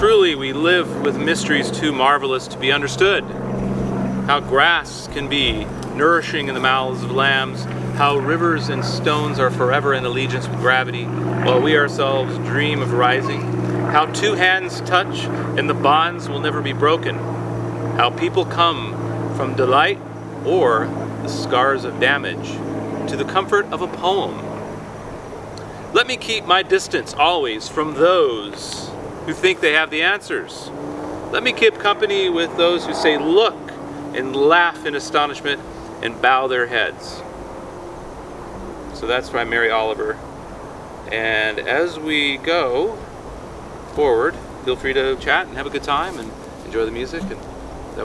truly we live with mysteries too marvelous to be understood. How grass can be nourishing in the mouths of lambs, how rivers and stones are forever in allegiance with gravity, while we ourselves dream of rising, how two hands touch and the bonds will never be broken, how people come from delight or the scars of damage to the comfort of a poem. Let me keep my distance always from those who think they have the answers. Let me keep company with those who say, look, and laugh in astonishment and bow their heads. So that's by Mary Oliver. And as we go forward, feel free to chat and have a good time and enjoy the music. And